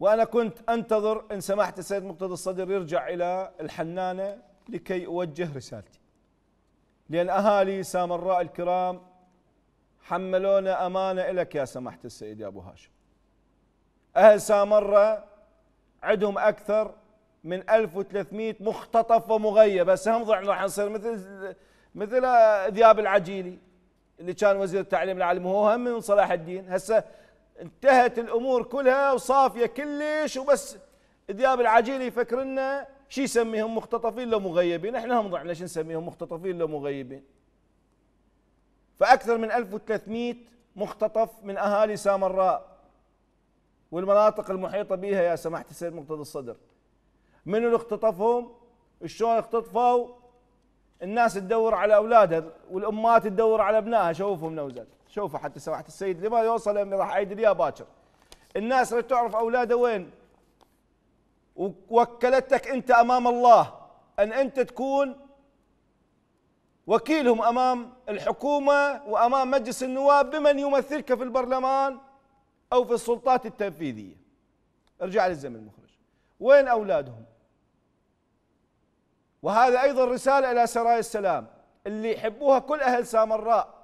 وأنا كنت أنتظر إن سمحت السيد مقتدى الصدر يرجع إلى الحنانة لكي أوجه رسالتي، لأن أهالي سامراء الكرام حملونا أمانة إلك يا سمحت السيد يا أبو هاشم. أهل سامراء عندهم أكثر من 1300 مختطف ومغيب، بس هم راح نصير مثل ذياب العجيلي اللي كان وزير التعليم العالمي، هو هم من صلاح الدين. هسه انتهت الامور كلها وصافيه كلش، وبس ذياب العجيلي يفكر لنا شو يسميهم، مختطفين لو مغيبين، احنا هم ضعنا شو نسميهم، مختطفين لو مغيبين. فاكثر من 1300 مختطف من اهالي سامراء والمناطق المحيطه بها يا سماحه السيد مقتدى الصدر. منو اللي اختطفهم؟ شلون اختطفوا؟ الناس تدور على اولادها والامهات تدور على ابنائها. شوفهم نوزات، شوفوا حتى سماحه السيد لما يوصل اني راح اعيد ليها باكر. الناس اللي تعرف اولادها وين، ووكلتك انت امام الله ان انت تكون وكيلهم امام الحكومه وامام مجلس النواب بمن يمثلك في البرلمان او في السلطات التنفيذيه. ارجع للزمن المخرج، وين اولادهم؟ وهذا ايضا رساله الى سرايا السلام اللي يحبوها كل اهل سامراء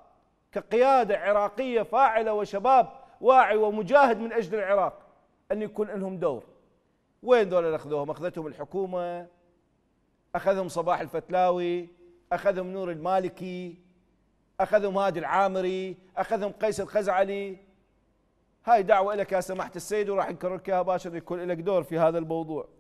كقياده عراقيه فاعله وشباب واعي ومجاهد من اجل العراق، ان يكون لهم دور. وين ذولا اخذوهم؟ اخذتهم الحكومه، اخذهم صباح الفتلاوي، اخذهم نور المالكي، اخذهم هادي العامري، اخذهم قيس الخزعلي. هاي دعوه لك يا سماحه السيد، وراح نكرر لك اياها باشر، يكون لك دور في هذا الموضوع.